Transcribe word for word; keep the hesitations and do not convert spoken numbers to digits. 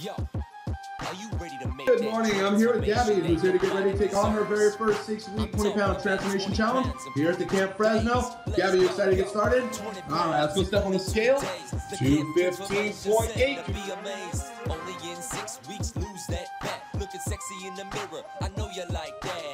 Yo, are you ready to make Good morning, I'm here with Gabby, who's here to get ready to take on her very first six-week, twenty-pound transformation challenge here at the Camp Fresno. Gabby, you excited to get started? All right, let's go step on the scale. two fifteen point eight. Only in six weeks, lose that back. Looking sexy in the mirror, I know you like that.